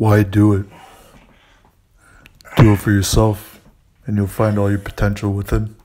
why do it? Do it for yourself, and you'll find all your potential within.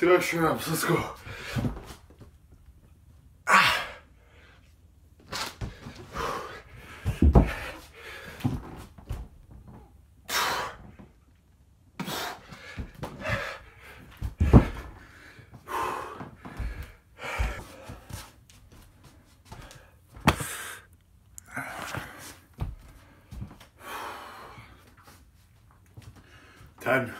Two extra reps, let's go. Ten.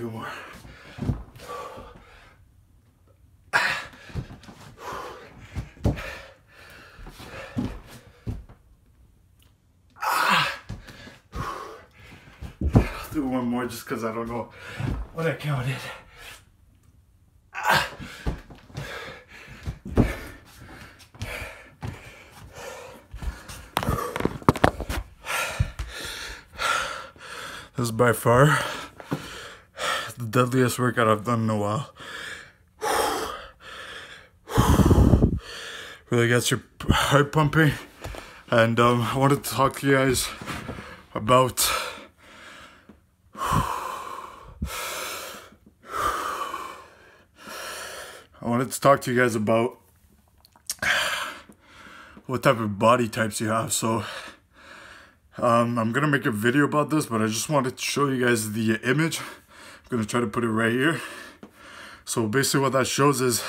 two more. I'll do one more just because I don't know what I counted. This is by far the deadliest workout I've done in a while. Really gets your heart pumping. And I wanted to talk to you guys about what type of body types you have. So I'm gonna make a video about this, but I just wanted to show you guys the image. I'm gonna try to put it right here. So basically what that shows is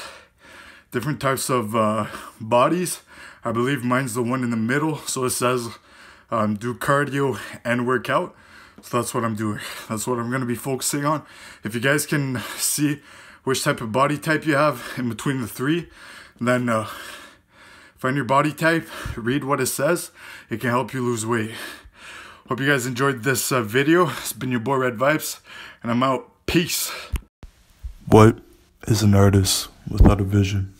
different types of bodies. I believe mine's the one in the middle. So it says do cardio and workout. So that's what I'm doing. That's what I'm gonna be focusing on. If you guys can see which type of body type you have in between the three, then find your body type, read what it says. It can help you lose weight. Hope you guys enjoyed this video. It's been your boy Red Vibes, and I'm out. Peace. What is an artist without a vision?